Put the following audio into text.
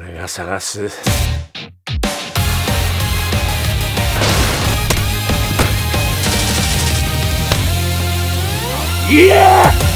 俺が探す。いやー！